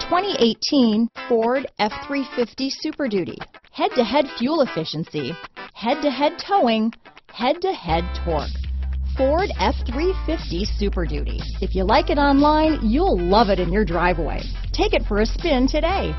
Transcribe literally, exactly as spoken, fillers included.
twenty eighteen Ford F three fifty Super Duty. Head-to-head fuel efficiency, head-to-head towing, head-to-head torque. Ford F three fifty Super Duty. If you like it online, you'll love it in your driveway. Take it for a spin today.